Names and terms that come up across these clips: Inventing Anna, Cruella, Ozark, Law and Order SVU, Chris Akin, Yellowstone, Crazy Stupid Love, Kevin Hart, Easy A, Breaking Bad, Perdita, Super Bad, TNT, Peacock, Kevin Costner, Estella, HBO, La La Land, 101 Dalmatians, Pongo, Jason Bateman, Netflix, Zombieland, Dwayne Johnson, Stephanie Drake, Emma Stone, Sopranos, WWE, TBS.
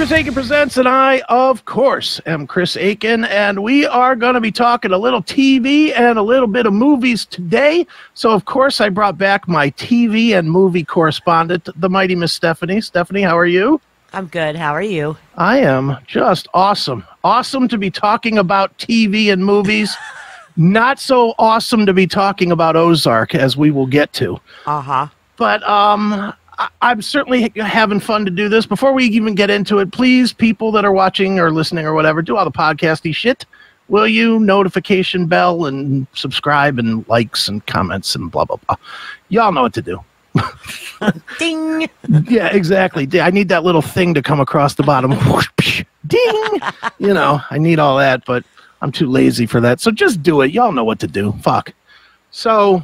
Chris Akin Presents, and I, of course, am Chris Akin, and we are going to be talking a little TV and a little bit of movies today. So, of course, I brought back my TV and movie correspondent, the mighty Miss Stephanie. Stephanie, how are you? I'm good. How are you? I am just awesome. Awesome to be talking about TV and movies. Not so awesome to be talking about Ozark, as we will get to. Uh-huh. But, I'm certainly having fun to do this. Before we even get into it, please, people that are watching or listening or whatever, do all the podcasty shit. Will you? Notification bell and subscribe and likes and comments and blah, blah, blah. Y'all know what to do. Ding. Yeah, exactly. I need that little thing to come across the bottom. Ding. You know, I need all that, but I'm too lazy for that. So just do it. Y'all know what to do. Fuck. So...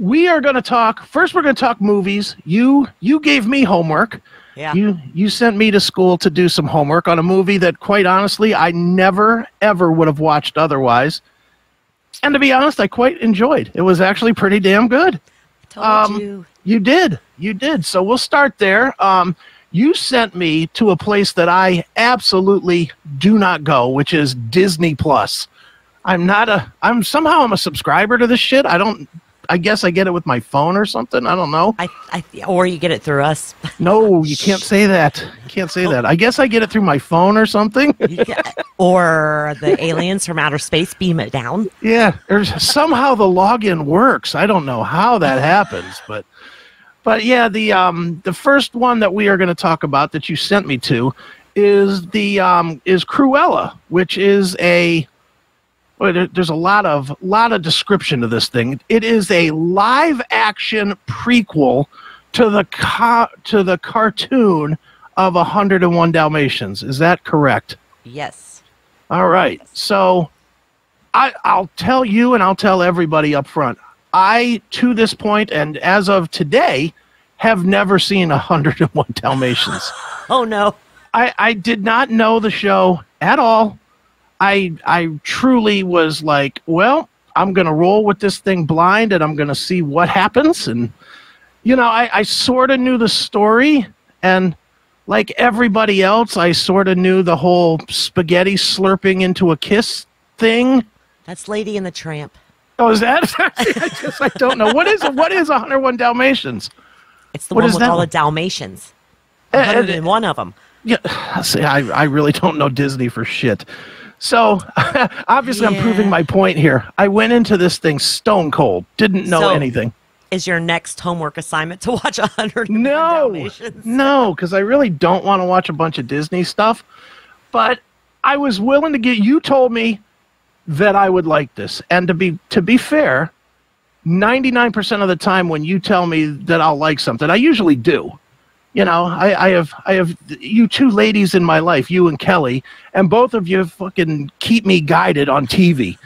we are going to talk, first we're going to talk movies. You gave me homework. Yeah. You sent me to school to do some homework on a movie that, quite honestly, I never, ever would have watched otherwise. And to be honest, I quite enjoyed. It was actually pretty damn good. I told you. You did. You did. So we'll start there. You sent me to a place that I absolutely do not go, which is Disney+. I'm somehow a subscriber to this shit. I guess I get it with my phone or something. I don't know. Or you get it through us. No, you can't say that. You can't say that. I guess I get it through my phone or something. Or the aliens from outer space beam it down. Yeah. Or somehow the login works. I don't know how that happens. But yeah, the first one that we are going to talk about that you sent me to is Cruella, which is a... there's a lot of description of this thing. It is a live action prequel to the cartoon of 101 Dalmatians. Is that correct? Yes. All right. So I'll tell you and I'll tell everybody up front. I, to this point and as of today, have never seen 101 Dalmatians. Oh, no. I did not know the show at all. I truly was like, well, I'm going to roll with this thing blind and I'm going to see what happens. And, you know, I sort of knew the story. And like everybody else, I sort of knew the whole spaghetti slurping into a kiss thing. That's Lady and the Tramp. Oh, is that? I don't know. What is 101 Dalmatians? It's the one with all the Dalmatians. 101 of them. Yeah, see, I really don't know Disney for shit. So, obviously, yeah. I'm proving my point here. I went into this thing stone cold. Didn't know anything. Is your next homework assignment to watch 101 Dalmatians? No, because I really don't want to watch a bunch of Disney stuff. But I was willing to get... you told me that I would like this. And to be fair, 99% of the time when you tell me that I'll like something, I usually do. You know, I have you two ladies in my life, you and Kelly, and both of you fucking keep me guided on TV.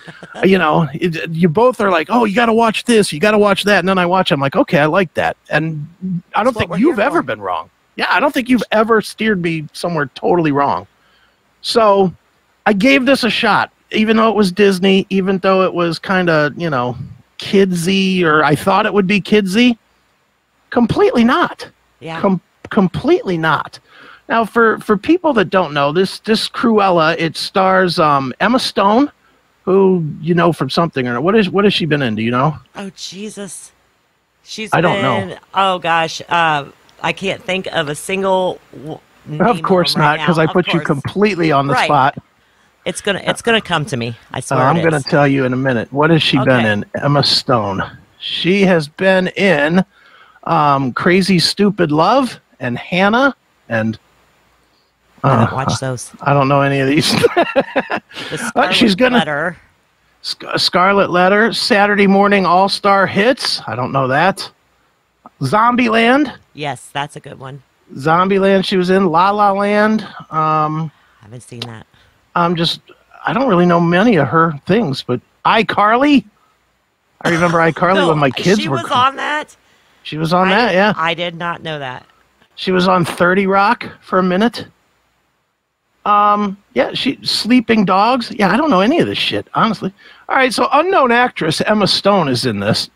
You know, you both are like, oh, you got to watch this, you got to watch that. And then I watch, I'm like, okay, I like that. And I don't think you've ever been wrong. Yeah, I don't think you've ever steered me somewhere totally wrong. So I gave this a shot, even though it was Disney, even though it was kind of, you know, kidsy, or I thought it would be kidsy. Completely not. Yeah. Completely not. Now, for people that don't know, this Cruella, it stars Emma Stone, who you know from something or what has she been in? Do you know? Oh Jesus, I don't know. Oh gosh, I can't think of a single. Of course not, because I put you completely on the spot. It's gonna come to me. I swear. I'm gonna tell you in a minute. What has she been in? Emma Stone. She has been in Crazy Stupid Love. And Hannah, and I don't watch those. I don't know any of these. Scarlet Letter, Saturday Morning All Star Hits. I don't know that. Zombieland. Yes, that's a good one. Zombieland. She was in La La Land. I haven't seen that. I don't really know many of her things, but iCarly. I remember iCarly when my kids were. She was on that. She was on that. Yeah. I did not know that. She was on 30 Rock for a minute. Yeah, Sleeping Dogs. Yeah, I don't know any of this shit, honestly. All right, so unknown actress Emma Stone is in this.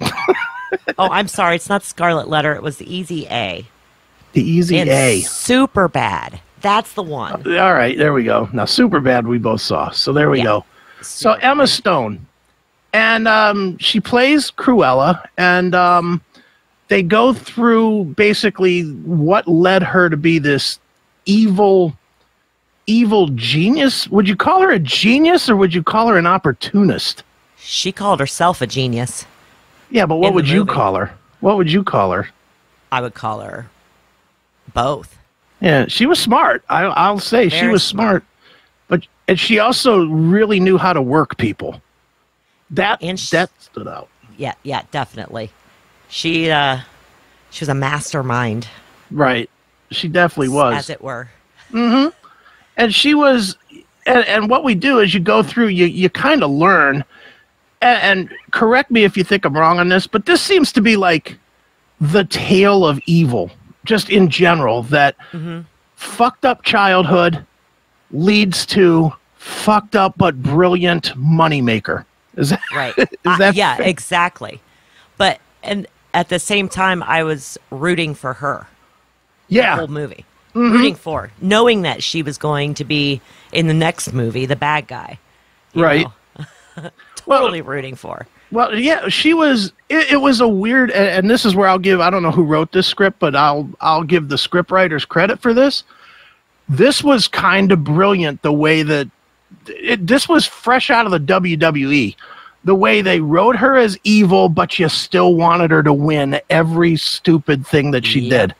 Oh, I'm sorry. It's not Scarlet Letter. It was the Easy A. The Easy A. Super Bad. That's the one. All right, there we go. Now, Super Bad we both saw, so there we go. So Emma Stone, and she plays Cruella, and they go through basically what led her to be this evil genius. Would you call her a genius, or would you call her an opportunist? She called herself a genius. Yeah, but what would you call her? What would you call her? I would call her both. Yeah, she was smart. I'll say she was smart, and she also really knew how to work people. That stood out. Yeah, yeah, definitely. She was a mastermind. Right, she definitely was, as it were. Mm-hmm. And she was, and what we do is you go through, you kind of learn, and correct me if you think I'm wrong on this, but this seems to be like the tale of evil. Just in general, that fucked up childhood leads to fucked up but brilliant moneymaker. Is that right? Yeah, fair? Exactly. But at the same time, I was rooting for her. Yeah, the whole movie, rooting for her, knowing that she was going to be in the next movie the bad guy. Right. Totally rooting for her. Well, yeah, she was. It was a weird, and this is where I'll give. I don't know who wrote this script, but I'll give the script writers credit for this. This was kind of brilliant the way that this was fresh out of the WWE. The way they wrote her as evil, but you still wanted her to win every stupid thing that she did.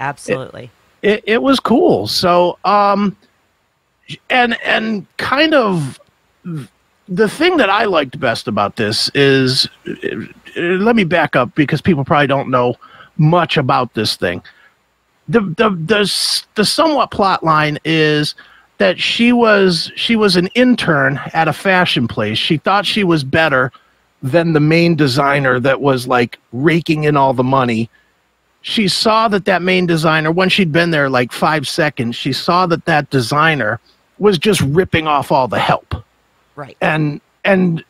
Absolutely, it was cool. So, and kind of. The thing that I liked best about this is, let me back up because people probably don't know much about this thing. The somewhat plot line is that she was an intern at a fashion place. She thought she was better than the main designer that was like raking in all the money. She saw that main designer, when she'd been there like 5 seconds, she saw that designer was just ripping off all the help. Right. And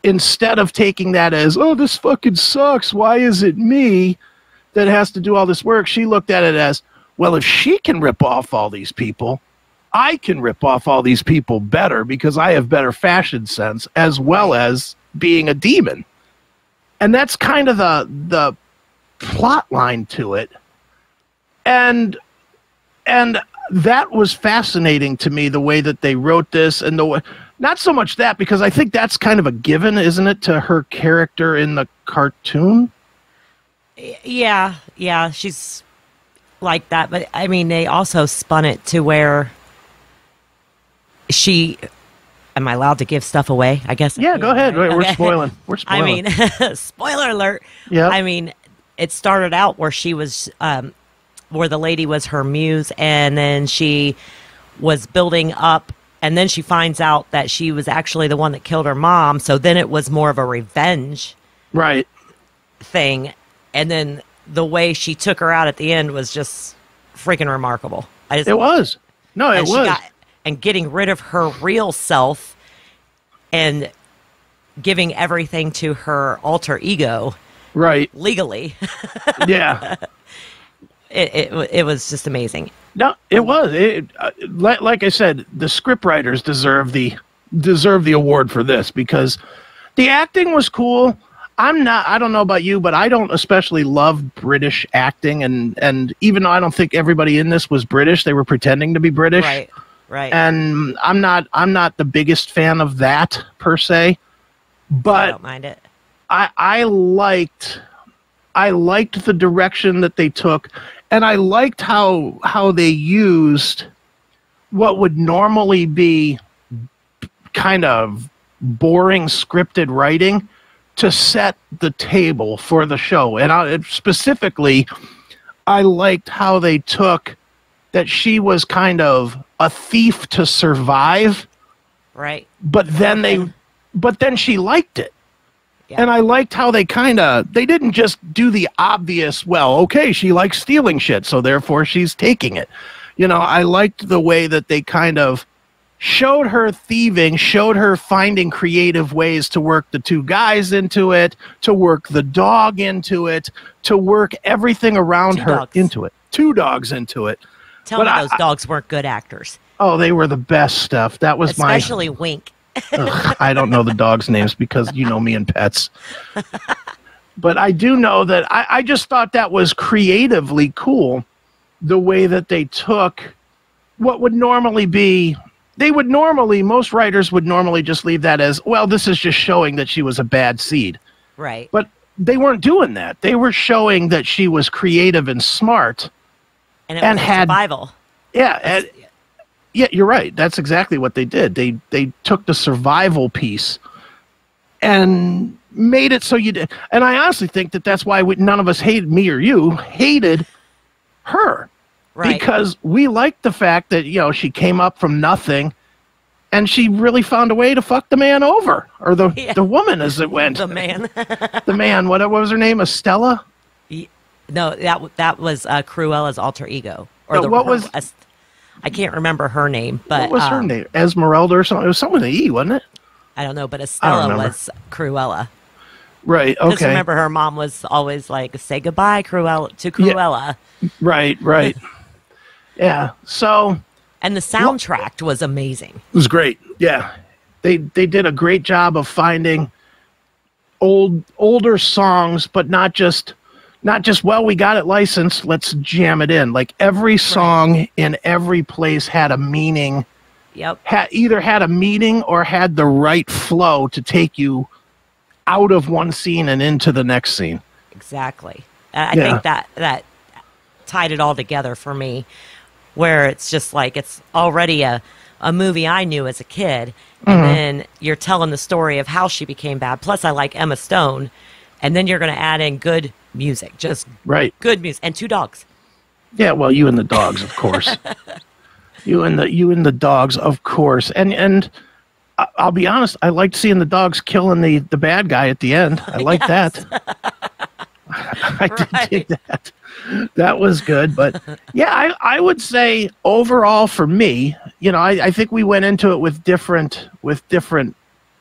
instead of taking that as, oh, this fucking sucks, why is it me that has to do all this work? She looked at it as, well, if she can rip off all these people, I can rip off all these people better because I have better fashion sense as well as being a demon. And that's kind of the plot line to it. And that was fascinating to me, the way that they wrote this and the way... Not so much that, because I think that's kind of a given, isn't it, to her character in the cartoon? Yeah, she's like that. But, I mean, they also spun it to where she... Am I allowed to give stuff away, I guess? Yeah, go ahead. Right? Okay. We're spoiling. I mean, spoiler alert. Yeah. I mean, it started out where she was... where the lady was her muse, and then she was building up. And then she finds out that she was actually the one that killed her mom. So then it was more of a revenge thing. And then the way she took her out at the end was just freaking remarkable. It was. No, it was. And getting rid of her real self and giving everything to her alter ego. Right. Legally. Yeah. It was just amazing. No, it was. Like I said, the scriptwriters deserve the award for this because the acting was cool. I don't know about you, but I don't especially love British acting, and even though I don't think everybody in this was British, they were pretending to be British. Right. And I'm not the biggest fan of that per se. But I don't mind it. I liked the direction that they took, and I liked how they used what would normally be kind of boring scripted writing to set the table for the show. And specifically, I liked how they took that she was kind of a thief to survive. Right. But then she liked it. Yeah. And I liked how they they didn't just do the obvious, well, okay, she likes stealing shit, so therefore she's taking it. You know, I liked the way that they kind of showed her thieving, showed her finding creative ways to work the two guys into it, to work the dog into it, to work everything around her into it. Two dogs into it. Tell me those dogs weren't good actors. Oh, they were the best stuff. That was especially Wink. Ugh, I don't know the dogs' names because you know me and pets. But I do know that I just thought that was creatively cool, the way that they took what would normally be, most writers would normally just leave that as, well, this is just showing that she was a bad seed. Right. But they weren't doing that. They were showing that she was creative and smart. And it was survival. Yeah. Yeah, you're right. That's exactly what they did. They took the survival piece and made it so you did. And I honestly think that that's why none of us hated, me or you, hated her. Right. Because we liked the fact that, you know, she came up from nothing and she really found a way to fuck the man over. Or the woman as it went. The man. The man. What was her name? Estella? No, that was Cruella's alter ego. Or no, I can't remember her name. But, what was her name? Esmeralda or something? It was something with an E, wasn't it? I don't know, but Estella was Cruella. Right, okay. Just remember her mom was always like, say goodbye to Cruella. Yeah. Right, right. Yeah, so... And the soundtrack was amazing. It was great, yeah. They did a great job of finding older songs, but not just, well, we got it licensed, let's jam it in. Like every song in every place had a meaning. Yep. Either had a meaning or had the right flow to take you out of one scene and into the next scene. Exactly. I think that tied it all together for me, where it's just like it's already a movie I knew as a kid, and then you're telling the story of how she became bad. Plus, I like Emma Stone, and then you're going to add in good music, just good music, and two dogs. Yeah, well, you and the dogs, of course. you and the dogs, of course, and. I'll be honest, I liked seeing the dogs killing the bad guy at the end. I liked that. I did dig that. That was good. But yeah, I would say overall for me, you know, I think we went into it with different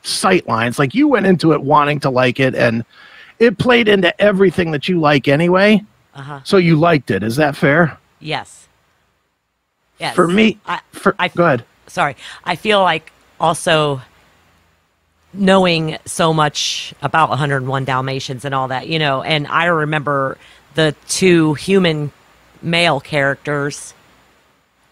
sight lines. Like you went into it wanting to like it, and it played into everything that you like anyway. So you liked it. Is that fair? Yes. Yes. For me, go ahead. Sorry. I feel like also knowing so much about 101 Dalmatians and all that, you know, and I remember the two human male characters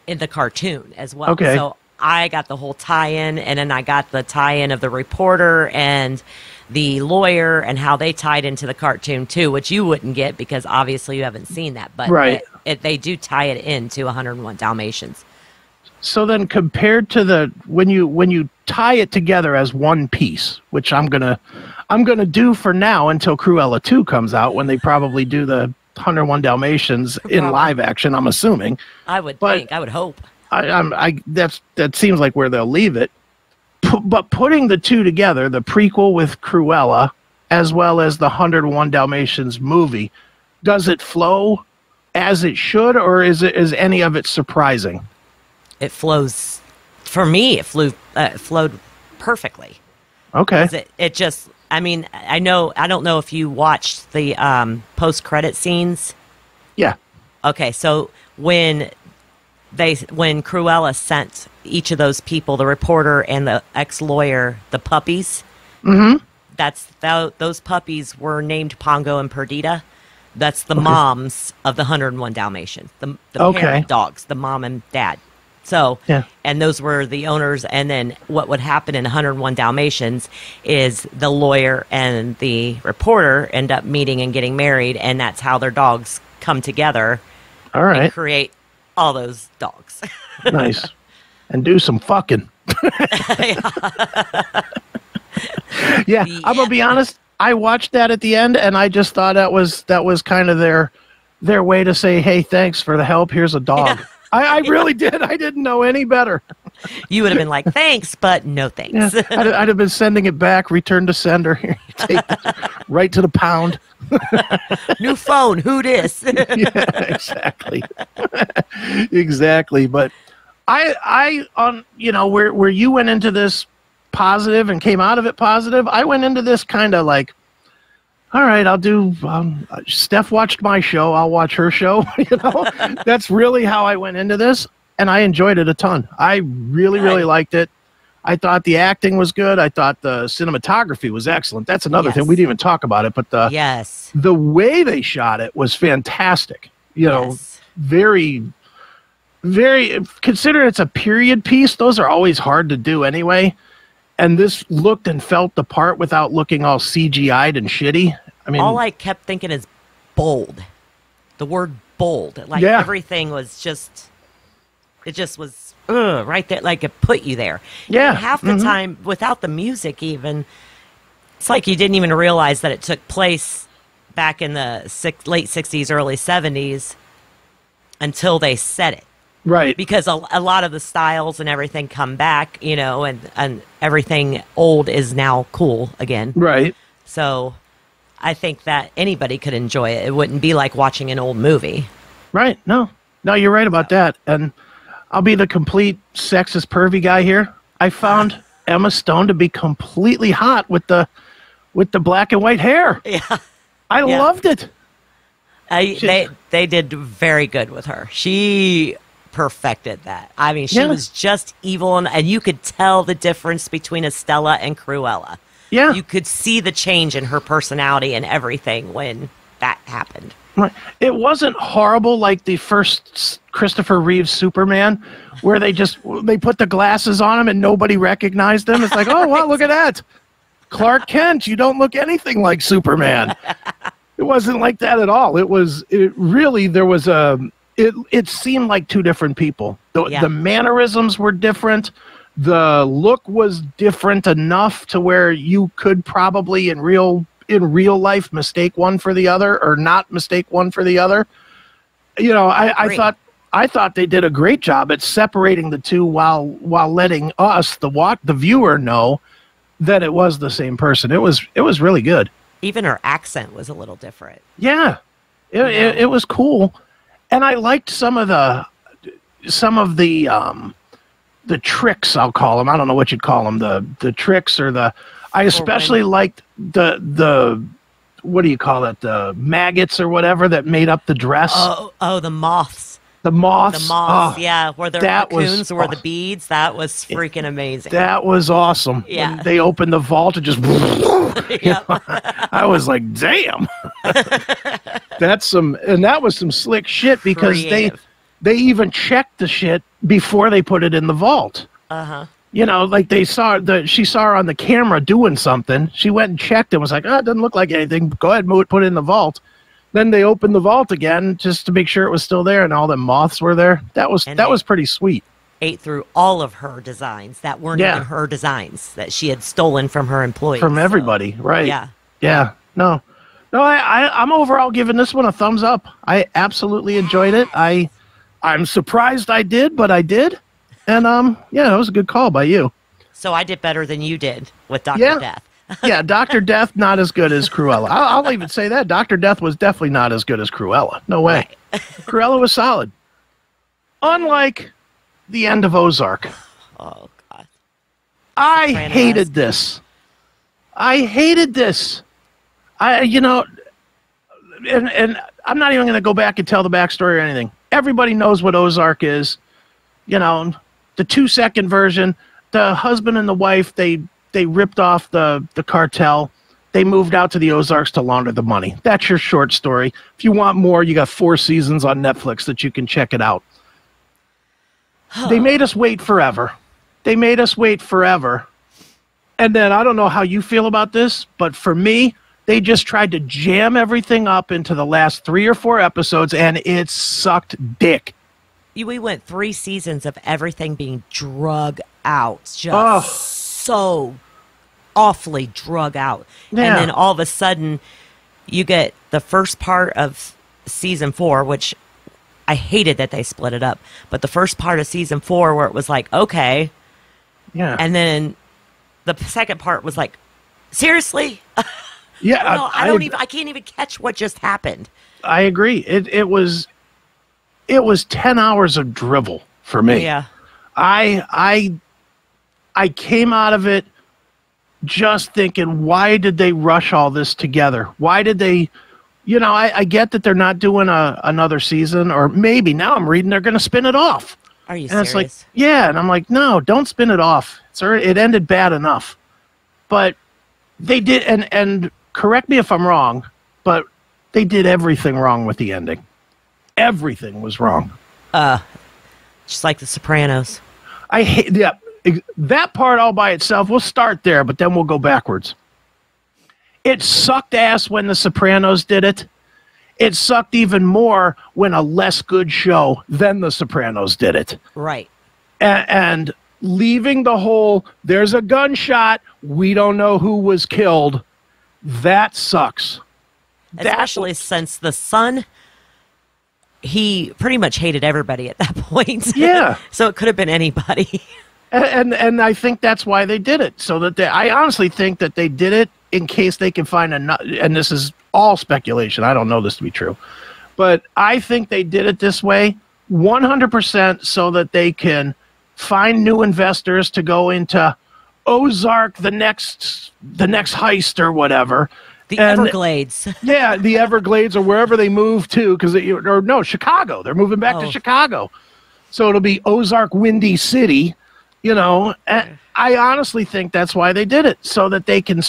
in the cartoon as well. Okay. So I got the whole tie-in, and then I got the tie-in of the reporter and the lawyer and how they tied into the cartoon too, which you wouldn't get because obviously you haven't seen that, but they do tie it into 101 Dalmatians. So then compared to when you tie it together as one piece, which I'm going to do for now until Cruella 2 comes out, when they probably do the 101 Dalmatians in live action, I'm assuming. I would hope. That seems like where they'll leave it. But putting the two together, the prequel with Cruella as well as the 101 Dalmatians movie, does it flow as it should, or is any of it surprising? It flows, for me, it flowed perfectly. Okay. It just, I mean, I don't know if you watched the post-credit scenes. Yeah. Okay, so when Cruella sent each of those people, the reporter and the ex-lawyer, the puppies, those puppies were named Pongo and Perdita. That's the moms of the 101 Dalmatians, the parent dogs, the mom and dad. So, and those were the owners, and then what would happen in 101 Dalmatians is the lawyer and the reporter end up meeting and getting married, and that's how their dogs come together and create all those dogs. Nice. And do some fucking. Yeah, I'm going to be honest, I watched that at the end, and I just thought that was kind of their way to say, hey, thanks for the help, here's a dog. Yeah. I really did. I didn't know any better. You would have been like, thanks, but no thanks. Yeah, I'd have been sending it back, return to sender, take that, right to the pound. New phone, who dis? Yeah, exactly. Exactly. But you know, where you went into this positive and came out of it positive, I went into this kind of like, all right, I'll do, Steph watched my show, I'll watch her show. You know, that's really how I went into this, and I enjoyed it a ton. I really, really liked it. I thought the acting was good. I thought the cinematography was excellent. That's another thing. We didn't even talk about it, but the, the way they shot it was fantastic. You know, very, very, considering it's a period piece, those are always hard to do anyway. And this looked and felt the part without looking all CGI'd and shitty. I mean, all I kept thinking is bold. The word bold. Like everything was just, it just was. Right there, like it put you there. Yeah. Half the time, without the music even, it's like you didn't even realize that it took place back in the late 60s, early 70s until they said it. Right. Because a lot of the styles and everything come back, you know, and everything old is now cool again. Right. So I think that anybody could enjoy it. It wouldn't be like watching an old movie. Right. No. No, you're right about that. And I'll be the complete sexist pervy guy here. I found Emma Stone to be completely hot with the black and white hair. Yeah, I loved it. They did very good with her. She perfected that. I mean, she was just evil, and you could tell the difference between Estella and Cruella. Yeah, you could see the change in her personality and everything when that happened. Right. It wasn't horrible like the first Christopher Reeve's Superman, where they just put the glasses on him and nobody recognized him. It's like, oh wow, look at that, Clark Kent. You don't look anything like Superman. It wasn't like that at all. It was really there was a it seemed like two different people. The mannerisms were different. The look was different enough to where you could probably in real life mistake one for the other or not mistake one for the other. You know, I thought they did a great job at separating the two while letting us the viewer know that it was the same person. It was really good. Even her accent was a little different. Yeah. It was cool. And I liked some of the tricks, I'll call them. I don't know what you'd call them, the tricks or the I especially liked the what do you call it? The maggots or whatever that made up the dress. Oh, the moths. The moths. The moths, yeah. Where the raccoons were the beads. That was freaking amazing. That was awesome. Yeah. When they opened the vault and just I was like, damn. That was some slick shit because they even checked the shit before they put it in the vault. Uh-huh. You know, like she saw her on the camera doing something. She went and checked and was like, oh, it doesn't look like anything. Go ahead, move it, put it in the vault. Then they opened the vault again just to make sure it was still there and all the moths were there. That was pretty sweet. Ate through all of her designs that weren't even her designs that she had stolen from her employees. From everybody, right. Yeah. Yeah. No. No, I'm overall giving this one a thumbs up. I absolutely enjoyed it. I'm surprised I did, but I did. And, yeah, that was a good call by you. So I did better than you did with Dr. Death. Yeah, Dr. Death, not as good as Cruella. I'll even say that. Dr. Death was definitely not as good as Cruella. No way. Right. Cruella was solid. Unlike the end of Ozark. Oh, God. I hated this. I hated this. You know, and I'm not even going to go back and tell the backstory or anything. Everybody knows what Ozark is. You know, the 2-second version, the husband and the wife, they ripped off the cartel. They moved out to the Ozarks to launder the money. That's your short story. If you want more, you got 4 seasons on Netflix that you can check it out. Huh. They made us wait forever. They made us wait forever. And then I don't know how you feel about this, but for me, they just tried to jam everything up into the last 3 or 4 episodes, and it sucked dick. We went 3 seasons of everything being drug out, just so awfully drug out. Yeah. And then all of a sudden, you get the first part of season 4, which I hated that they split it up. But the first part of season 4 where it was like, okay. Yeah. And then the second part was like, seriously? Yeah. Well, I can't even catch what just happened. I agree. It was 10 hours of drivel for me. Yeah. I came out of it just thinking, why did they rush all this together? Why did they, you know, I get that they're not doing another season, or maybe now I'm reading they're going to spin it off. Are you serious? It's like, yeah, and I'm like, no, don't spin it off. It ended bad enough. But they did, and correct me if I'm wrong, but they did everything wrong with the ending. Everything was wrong. Just like The Sopranos. I hate, yeah, that part all by itself. We'll start there, but then we'll go backwards. It sucked ass when The Sopranos did it. It sucked even more when a less good show than The Sopranos did it. Right. And leaving the whole, there's a gunshot, we don't know who was killed, that sucks. Especially since the son, he pretty much hated everybody at that point. Yeah. So it could have been anybody. And I think that's why they did it. So that I honestly think that they did it in case they can find another, and this is all speculation, I don't know this to be true, but I think they did it this way 100% so that they can find new investors to go into Ozark, the next heist or whatever. The Everglades. Yeah, the Everglades or wherever they move to, because or no, Chicago. They're moving back to Chicago. So it'll be Ozark Windy City. You know, and I honestly think that's why they did it, so that they can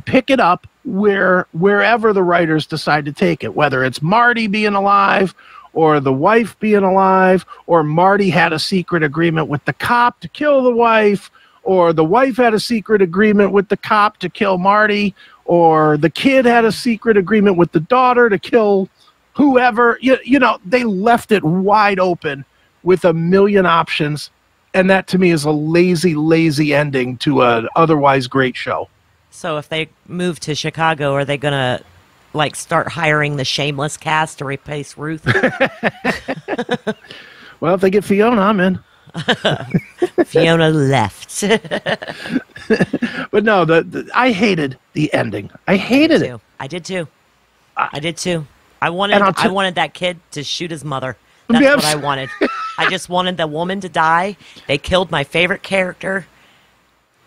pick it up wherever the writers decide to take it, whether it's Marty being alive or the wife being alive, or Marty had a secret agreement with the cop to kill the wife, or the wife had a secret agreement with the cop to kill Marty, or the kid had a secret agreement with the daughter to kill whoever. You know, they left it wide open with a million options. And that, to me, is a lazy, lazy ending to an otherwise great show. So if they move to Chicago, are they going to, like, start hiring the Shameless cast to replace Ruth? Well, if they get Fiona, I'm in. Fiona left. But no, I hated the ending. I hated it. I did, too. I did, too. I wanted that kid to shoot his mother. That's what I wanted. I just wanted the woman to die. They killed my favorite character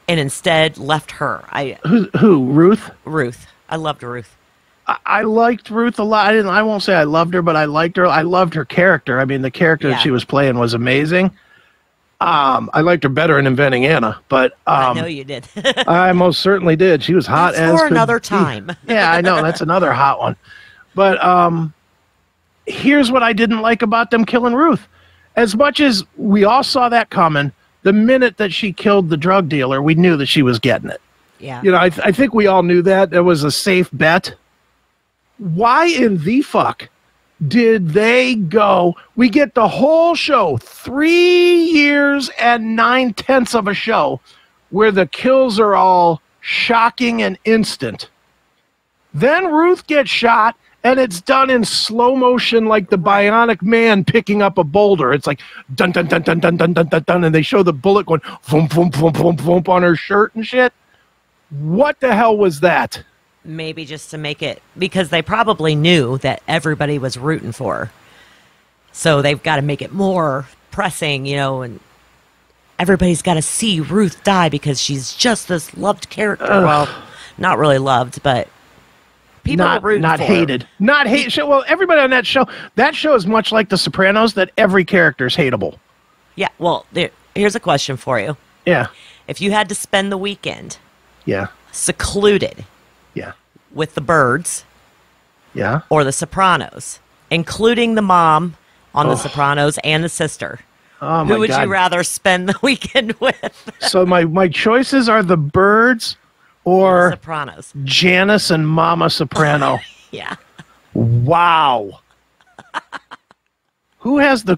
and instead left her. Who? Ruth? Ruth. I loved Ruth. I liked Ruth a lot. I won't say I loved her, but I liked her. I loved her character. I mean, the character that she was playing was amazing. I liked her better in Inventing Anna, but I know you did. I most certainly did. She was hot as for another time. Yeah, I know. That's another hot one. But here's what I didn't like about them killing Ruth. As much as we all saw that coming, the minute that she killed the drug dealer, we knew that she was getting it. Yeah. You know, I think we all knew that. It was a safe bet. Why in the fuck did they go? We get the whole show, 3 years and 9/10 of a show, where the kills are all shocking and instant. Then Ruth gets shot. And it's done in slow motion, like the Bionic Man picking up a boulder. It's like dun dun dun dun dun dun dun dun dun, and they show the bullet going boom boom boom boom boom on her shirt and shit. What the hell was that? Maybe just to make it, because they probably knew that everybody was rooting for her, so they've got to make it more pressing, you know, and everybody's got to see Ruth die because she's just this loved character. Ugh. Well, not really loved, but. People not hated. Well, everybody on that show is much like The Sopranos, that every character is hateable. Yeah. Well, here's a question for you. Yeah. If you had to spend the weekend. Yeah. Secluded. Yeah. With the birds. Yeah. Or The Sopranos, including the mom on The Sopranos and the sister. Oh my God. Who would you rather spend the weekend with? So my choices are the birds. Or Sopranos. Janice and Mama Soprano. Yeah. Wow. Who has the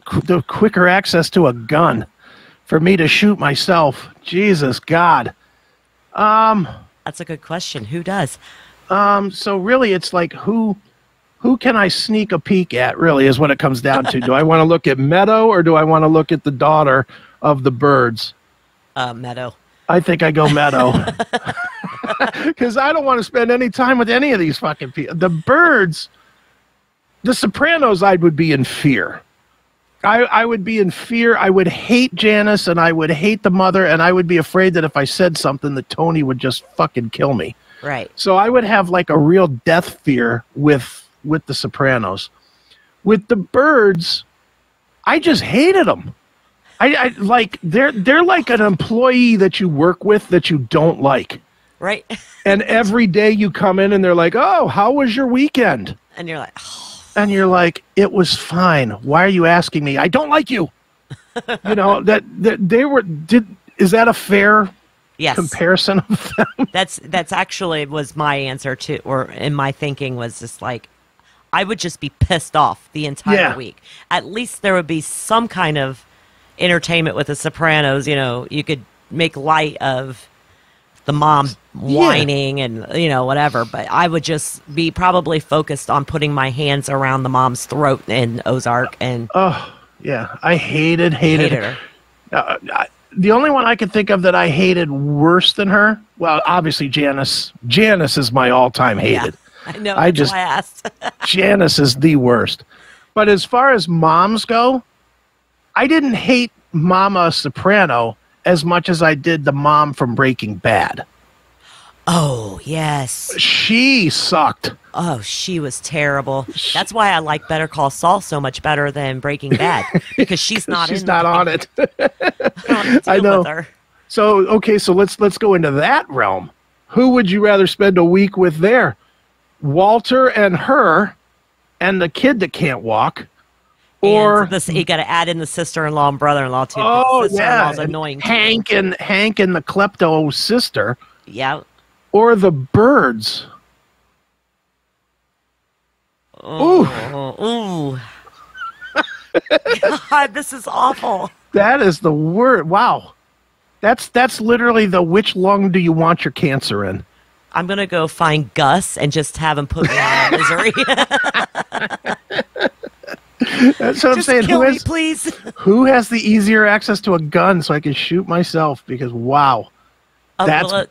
quicker access to a gun for me to shoot myself? Jesus God. That's a good question. Who does? So really, it's like who can I sneak a peek at? Really, is what it comes down to. Do I want to look at Meadow or do I want to look at the daughter of the birds? Meadow. I think I go Meadow. Because I don't want to spend any time with any of these fucking people. The birds, The Sopranos, I would be in fear. I would be in fear. I would hate Janice, and I would hate the mother, and I would be afraid that if I said something, that Tony would just fucking kill me. Right. So I would have like a real death fear with The Sopranos. With The Birds, I just hated them. I like they're like an employee that you work with that you don't like. Right. And every day you come in and they're like, "Oh, how was your weekend?" And you're like, oh. And you're like, "It was fine. Why are you asking me? I don't like you." You know, that they were is that a fair comparison of them? That's actually was my answer too, or in my thinking was just like I would just be pissed off the entire week. At least there would be some kind of entertainment with The Sopranos. You know, you could make light of the mom whining and, you know, whatever. But I would just be probably focused on putting my hands around the mom's throat in Ozark. And oh, yeah. I hated her. The only one I could think of that I hated worse than her, well, obviously Janice. Janice is my all-time hated. Yeah, I know. I just asked. Janice is the worst. But as far as moms go, I didn't hate Mama Soprano as much as I did the mom from Breaking Bad. Oh, yes. She sucked. Oh, she was terrible. That's why I like Better Call Saul so much better than Breaking Bad, because she's not on it. I know. With her. So, okay, so let's go into that realm. Who would you rather spend a week with there? Walter and her and the kid that can't walk. Or this, you got to add in the sister-in-law and brother-in-law too. Oh, sister-in-law's annoying. Hank and the klepto sister. Yeah. Or The Birds. Oh, ooh. God, this is awful. That is the word. Wow. That's literally the which lung do you want your cancer in? I'm gonna go find Gus and just have him put me out of misery. That's what I'm saying. Kill me, please. Who has the easier access to a gun so I can shoot myself? Because, wow. I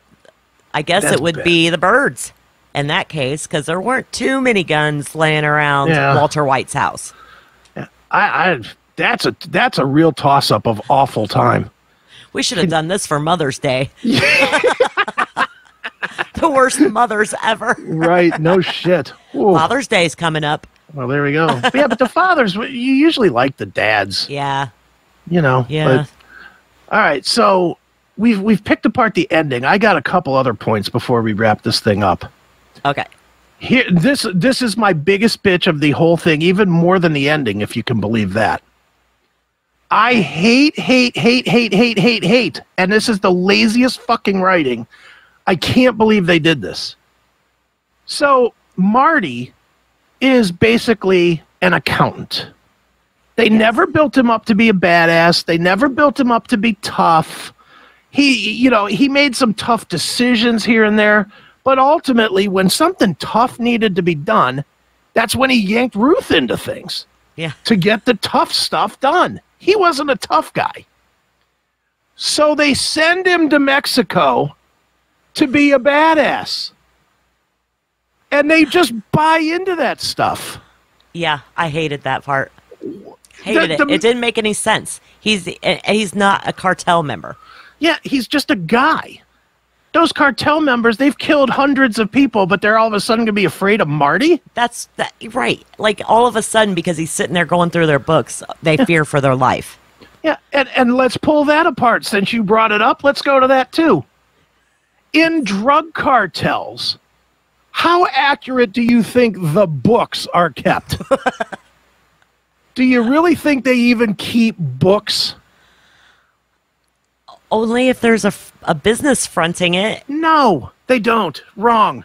guess it would be The Birds in that case, because there weren't too many guns laying around Walter White's house. Yeah. That's a real toss-up of awful time. We should have done this for Mother's Day. The worst mothers ever. Right. No shit. Ooh. Father's Day's coming up. Well, there we go. But yeah, but the fathers, you usually like the dads. Yeah. You know. Yeah. But, all right, so we've picked apart the ending. I got a couple other points before we wrap this thing up. Okay. Here, this is my biggest bitch of the whole thing, even more than the ending, if you can believe that. I hate, and this is the laziest fucking writing. I can't believe they did this. So, Marty is basically an accountant. They never built him up to be a badass. They never built him up to be tough. He made some tough decisions here and there, but ultimately when something tough needed to be done, that's when he yanked Ruth into things to get the tough stuff done. He wasn't a tough guy. So they send him to Mexico to be a badass. And they just buy into that stuff. Yeah, I hated that part. Hated it. It didn't make any sense. He's not a cartel member. Yeah, he's just a guy. Those cartel members, they've killed hundreds of people, but they're all of a sudden going to be afraid of Marty? Right. Like, all of a sudden, because he's sitting there going through their books, they fear for their life. Yeah, and let's pull that apart. Since you brought it up, let's go to that, too. In drug cartels, how accurate do you think the books are kept? Do you really think they even keep books? Only if there's a business fronting it. No, they don't. Wrong.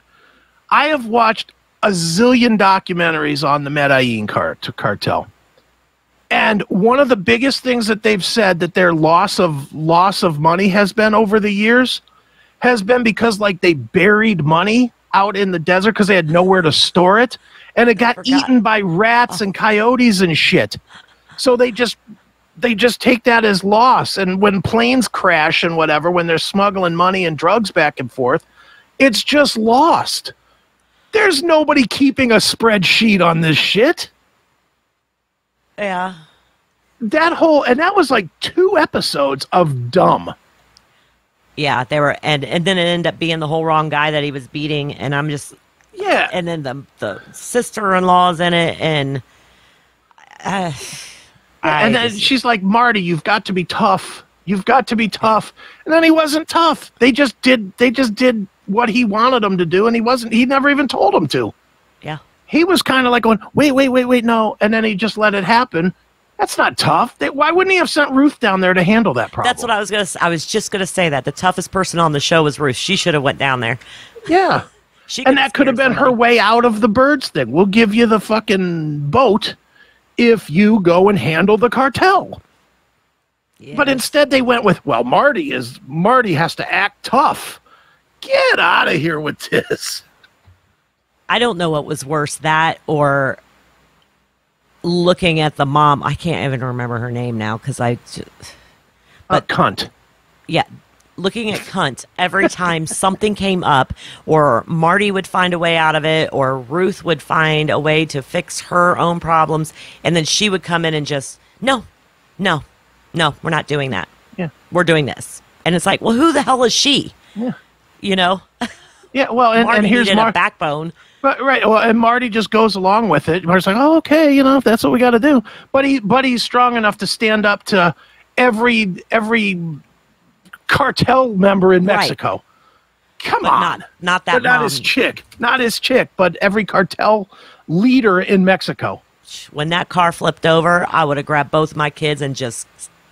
I have watched a zillion documentaries on the Medellin cartel. And one of the biggest things that they've said that their loss of money has been over the years has been because, like, they buried money out in the desert because they had nowhere to store it, and it got eaten by rats and coyotes and shit. So they just take that as loss, and when planes crash and whatever, when they're smuggling money and drugs back and forth, it's just lost. There's nobody keeping a spreadsheet on this shit. Yeah. that whole, and that was like 2 episodes of dumb. Yeah, they were, and then it ended up being the whole wrong guy that he was beating, and I'm just, yeah. And then the sister-in-law's in it, and and then she's like, Marty, you've got to be tough. You've got to be tough. And then he wasn't tough. They just did what he wanted them to do, and he wasn't. He never even told them to. Yeah. He was kind of like going, wait, no, and then he just let it happen. That's not tough. Why wouldn't he have sent Ruth down there to handle that problem? That's what I was going to say. I was just going to say that. The toughest person on the show was Ruth. She should have went down there. Yeah. And that could have been her way out of the birds thing. We'll give you the fucking boat if you go and handle the cartel. Yes. But instead they went with, well, Marty has to act tough. Get out of here with this. I don't know what was worse, that or looking at the mom. I can't even remember her name now because I just, but Cunt. Yeah, looking at Cunt every time something came up, or Marty would find a way out of it, or Ruth would find a way to fix her own problems, and then she would come in and just, no, we're not doing that. Yeah, we're doing this. And it's like, well, who the hell is she? Yeah, you know. Yeah, well, and here's Marty. Backbone. But, right, well, and Marty just goes along with it. Marty's like, oh, okay, you know, if that's what we got to do. But he's strong enough to stand up to every cartel member in Mexico. Right. Come but on, not that. But not his chick, but every cartel leader in Mexico. When that car flipped over, I would have grabbed both my kids and just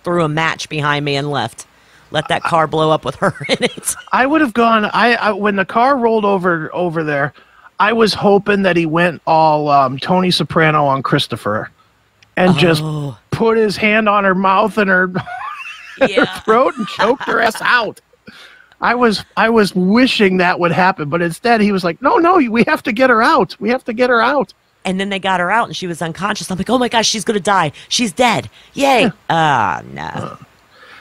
threw a match behind me and left. Let that car blow up with her in it. I would have gone. I when the car rolled over there, I was hoping that he went all Tony Soprano on Christopher and just put his hand on her mouth and her, her throat and choked her ass out. I was wishing that would happen, but instead he was like, no, we have to get her out. We have to get her out. And then they got her out and she was unconscious. I'm like, oh my gosh, she's going to die. She's dead. Yay. Yeah. Oh, no.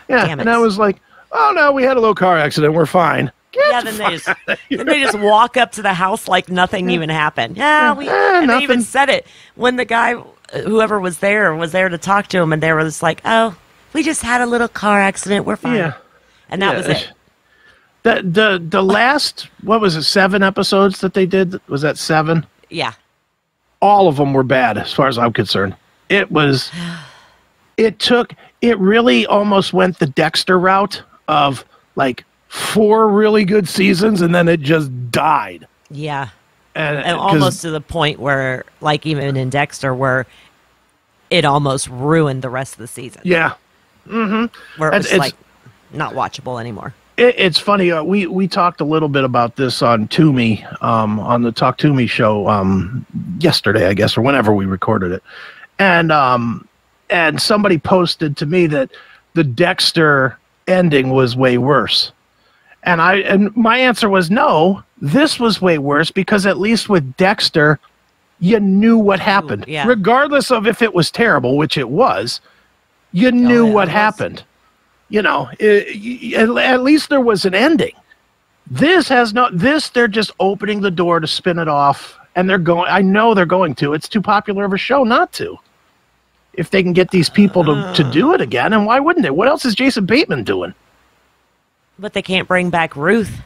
Yeah, damn it. And I was like, oh no, we had a little car accident. We're fine. Then they just walk up to the house like nothing even happened. Yeah, they even said it when the guy, whoever was there to talk to him, and they were just like, oh, we just had a little car accident. We're fine. Yeah. And that was it. The last, what was it, 7 episodes that they did? Was that 7? Yeah. All of them were bad as far as I'm concerned. It really almost went the Dexter route of like 4 really good seasons, and then it just died. Yeah. And almost to the point where, like, even in Dexter, where it almost ruined the rest of the season. Yeah. Mm-hmm. Where it's like not watchable anymore. It's funny. We talked a little bit about this on Toomey, on the Talk Toomey show yesterday, I guess, or whenever we recorded it. And somebody posted to me that the Dexter ending was way worse. And my answer was no, this was way worse, because at least with Dexter, you knew what happened. Ooh, yeah. Regardless of if it was terrible, which it was, you knew what happened. You know, at least there was an ending. This has no, this, they're just opening the door to spin it off, and they're going, I know they're going to. It's too popular of a show not to. If they can get these people to do it again, and why wouldn't they? What else is Jason Bateman doing? But they can't bring back Ruth.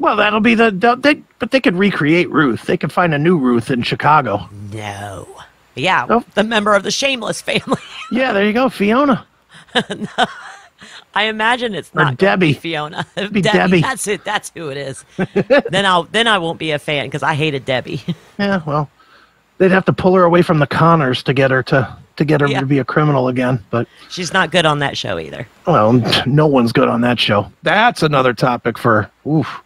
Well, that'll be but they could recreate Ruth. They could find a new Ruth in Chicago. No. Yeah, the member of the Shameless family. Yeah, there you go, Fiona. No, I imagine it's not Debbie. Fiona. It'd be Debbie. That's it. That's who it is. Then I won't be a fan because I hated Debbie. Yeah, well, they'd have to pull her away from the Connors to get her to be a criminal again, but she's not good on that show either. Well, no one's good on that show. That's another topic for oof.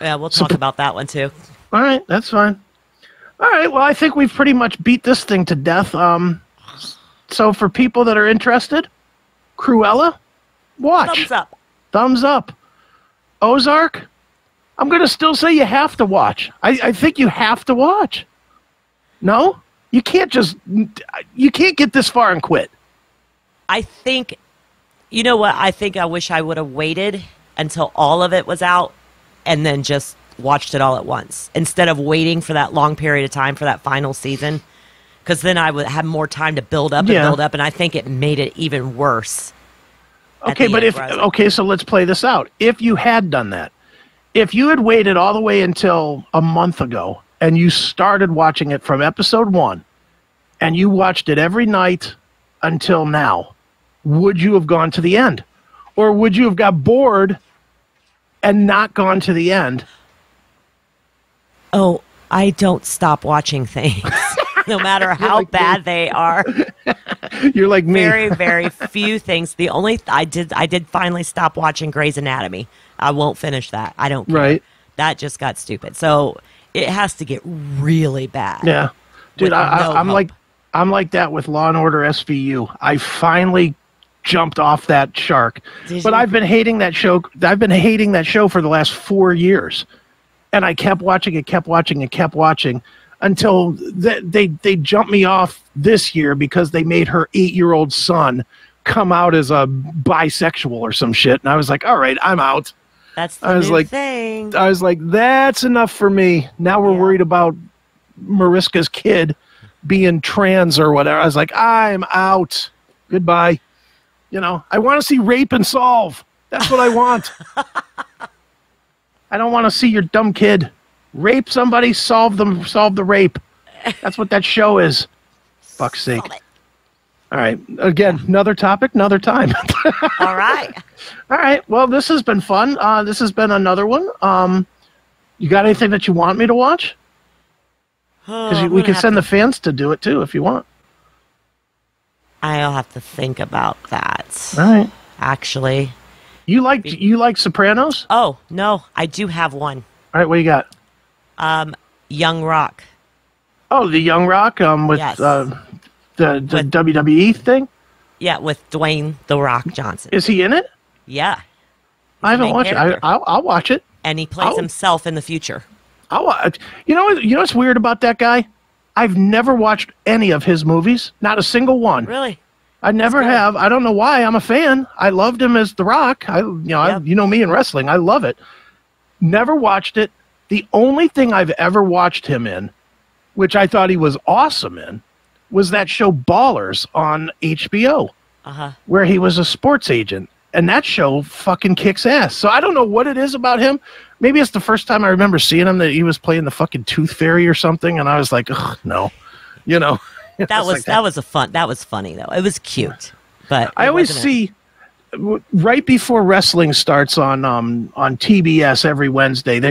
Yeah, we'll talk about that one too. All right, that's fine. All right, well, I think we've pretty much beat this thing to death. So for people that are interested, Cruella, watch. Thumbs up. Thumbs up. Ozark, I'm going to still say you have to watch. I think you have to watch. No? You can't get this far and quit. I think, you know what? I think I wish I would have waited until all of it was out and then just watched it all at once, instead of waiting for that long period of time for that final season because then I would have more time to build up and build up, and I think it made it even worse. Okay, but if so let's play this out. If you had done that, if you had waited all the way until a month ago and you started watching it from episode one and you watched it every night until now, would you have gone to the end? Or would you have got bored and not gone to the end? Oh, I don't stop watching things, no matter how like bad they are. You're like me. Very, very few things. The only I did finally stop watching Grey's Anatomy. I won't finish that. I don't care. Right. That just got stupid. So it has to get really bad. Yeah, dude, I'm like that with Law and Order SVU. I finally jumped off that shark, but I've been hating that show. I've been hating that show for the last 4 years, and I kept watching it, kept watching it, kept watching. Until they jumped me off this year because they made her 8-year-old son come out as a bisexual or some shit, and I was like, all right, I'm out. That's the new thing. I was like, that's enough for me. Now we're worried about Mariska's kid being trans or whatever. I was like, I'm out. Goodbye. You know, I want to see Rape and Solve. That's what I want. I don't want to see your dumb kid. Rape somebody, solve them, solve the rape. That's what that show is. Fuck's sake. All right. Again, another topic, another time. All right. All right. Well, this has been fun. This has been another one. You got anything that you want me to watch? Because we can send the fans to do it, too, if you want. I'll have to think about that. All right. Actually. You like Sopranos? Oh, no. I do have one. All right. What do you got? Young Rock. Oh, the Young Rock with the WWE thing? Yeah, with Dwayne "The Rock" Johnson. Is he in it? Yeah. He's I haven't watched character. It. I'll watch it. And he plays himself in the future. You know what's weird about that guy? I've never watched any of his movies. Not a single one. Really? I never have. I don't know why. I'm a fan. I loved him as The Rock. You know me in wrestling. I love it. Never watched it. The only thing I've ever watched him in, which I thought he was awesome in, was that show Ballers on HBO, where he was a sports agent. And that show fucking kicks ass. So I don't know what it is about him. Maybe it's the first time I remember seeing him that he was playing the fucking Tooth Fairy or something, and I was like, ugh, no. You know. That was funny, though. It was cute. But I always see right before wrestling starts on TBS every Wednesday, or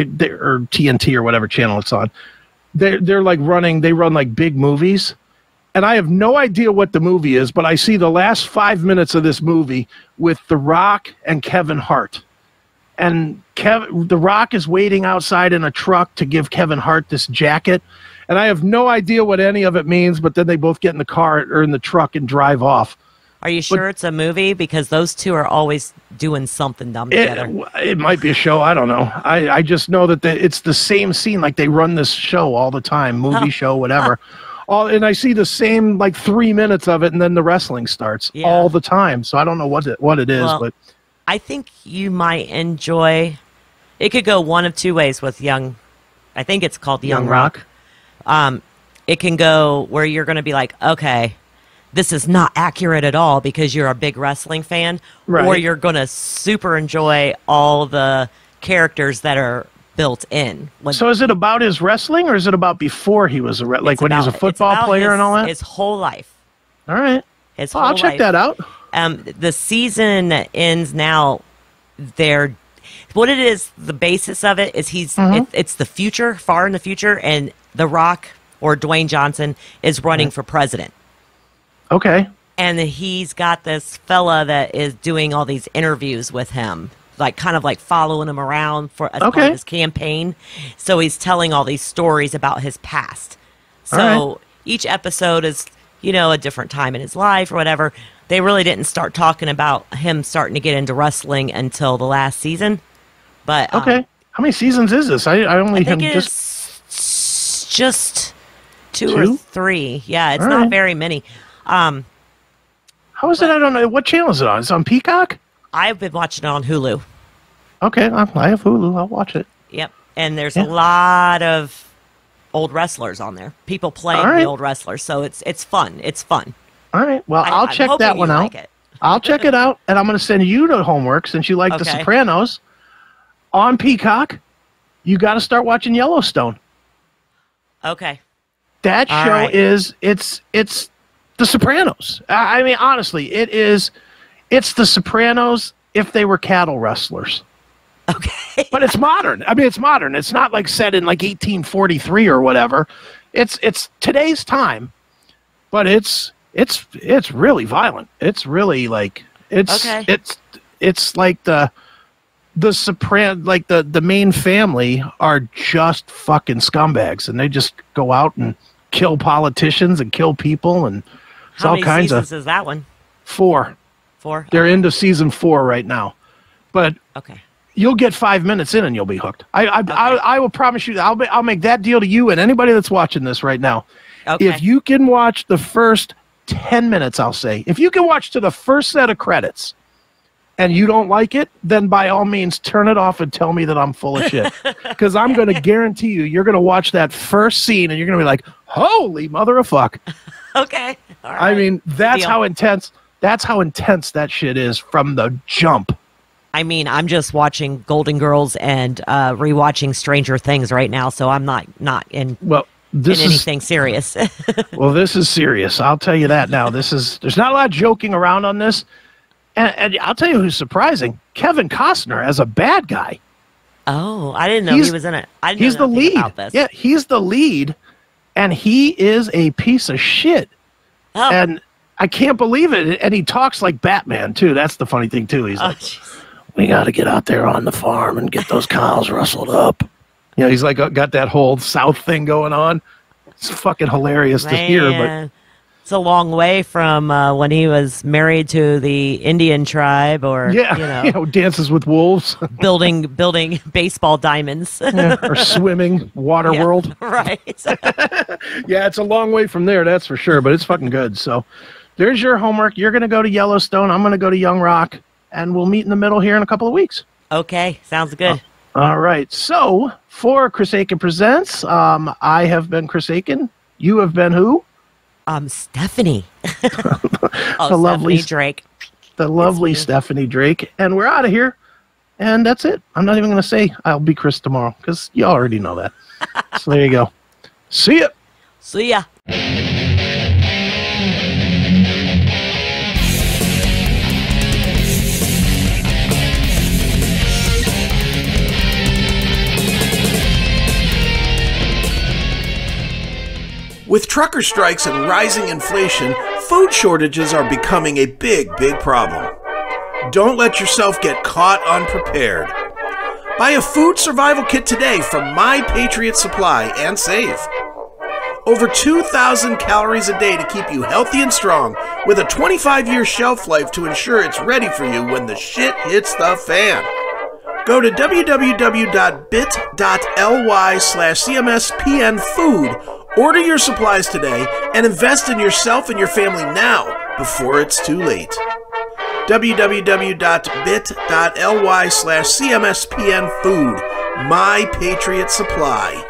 TNT or whatever channel it's on, they're like they run like big movies, and I have no idea what the movie is, but I see the last 5 minutes of this movie with The Rock and Kevin Hart, and The Rock is waiting outside in a truck to give Kevin Hart this jacket, and I have no idea what any of it means, but then they both get in the car or in the truck and drive off. Are you sure it's a movie? Because those two are always doing something dumb together. It might be a show. I don't know. I just know that it's the same scene. Like, they run this show all the time, movie show, whatever. And I see the same, like, 3 minutes of it, and then the wrestling starts all the time. So I don't know what it is. Well, but I think you might enjoy – it could go one of two ways with Young – I think it's called Young Rock. It can go where you're going to be like, okay – this is not accurate at all because you're a big wrestling fan, or you're going to super enjoy all the characters that are built in. So is it about his wrestling, or is it about before he was a when he was a football player and all that? His whole life. All right. I'll check that out. The season ends now. What it is, the basis of it is it's the future, far in the future, and The Rock or Dwayne Johnson is running for president. Okay. And he's got this fella that is doing all these interviews with him, kind of following him around as part of his campaign. So he's telling all these stories about his past. So each episode is, a different time in his life or whatever. They really didn't start talking about him starting to get into wrestling until the last season. But how many seasons is this? I think it's just two or three. Yeah, it's not very many. How is it? I don't know. What channel is it on? It's on Peacock? I've been watching it on Hulu. Okay. I have Hulu. I'll watch it. Yep. And there's a lot of old wrestlers on there. People playing the old wrestlers. So it's fun. It's fun. All right. Well, I'll check that one out. I'll check it out, and I'm going to send you the homework since you like The Sopranos. On Peacock, you got to start watching Yellowstone. Okay. That show is it's The Sopranos. I mean, honestly, it's The Sopranos if they were cattle wrestlers. Okay. But it's modern. I mean, it's modern. It's not like set in like 1843 or whatever. It's today's time, but it's really violent. It's really like it's like the Sopranos, like the main family are just fucking scumbags, and they just go out and kill politicians and kill people, and it's all kinds of. How many seasons is that one? Four. They're into season 4 right now, but you'll get 5 minutes in and you'll be hooked. I will promise you. I'll make that deal to you and anybody that's watching this right now. Okay. If you can watch the first 10 minutes, I'll say, if you can watch to the first set of credits and you don't like it, then by all means, turn it off and tell me that I'm full of shit. Because I'm going to guarantee you, you're going to watch that first scene and you're going to be like, holy mother of fuck. Okay. All right. I mean, that's how intense, that shit is from the jump. I mean, I'm just watching Golden Girls and rewatching Stranger Things right now, so I'm not in... Well, this is anything serious. Well, this is serious. I'll tell you that now. There's not a lot of joking around on this. And I'll tell you who's surprising. Kevin Costner as a bad guy. Oh, I didn't know he was in it. I didn't know anything about this. Yeah, he's the lead, and he is a piece of shit. Oh. And I can't believe it. And he talks like Batman, too. That's the funny thing, too. He's like, we got to get out there on the farm and get those cows rustled up. You know, he's like got that whole South thing going on. It's fucking hilarious to hear. But it's a long way from when he was married to the Indian tribe, or you know, dances with wolves, building baseball diamonds, or swimming water world. Right. Yeah, it's a long way from there, that's for sure. But it's fucking good. So there's your homework. You're gonna go to Yellowstone. I'm gonna go to Young Rock, and we'll meet in the middle here in a couple of weeks. Okay, sounds good. All right, so for Chris Akin Presents, I have been Chris Akin. You have been who? Stephanie. Stephanie Drake. The lovely Stephanie Drake. And we're out of here, and that's it. I'm not even going to say I'll be Chris tomorrow, because you already know that. So there you go. See ya. See ya. With trucker strikes and rising inflation, food shortages are becoming a big problem. Don't let yourself get caught unprepared. Buy a food survival kit today from My Patriot Supply and save. Over 2,000 calories a day to keep you healthy and strong, with a 25-year shelf life to ensure it's ready for you when the shit hits the fan. Go to www.bit.ly/cmspnfood. Order your supplies today and invest in yourself and your family now before it's too late. www.bit.ly/cmspnfood. My Patriot Supply.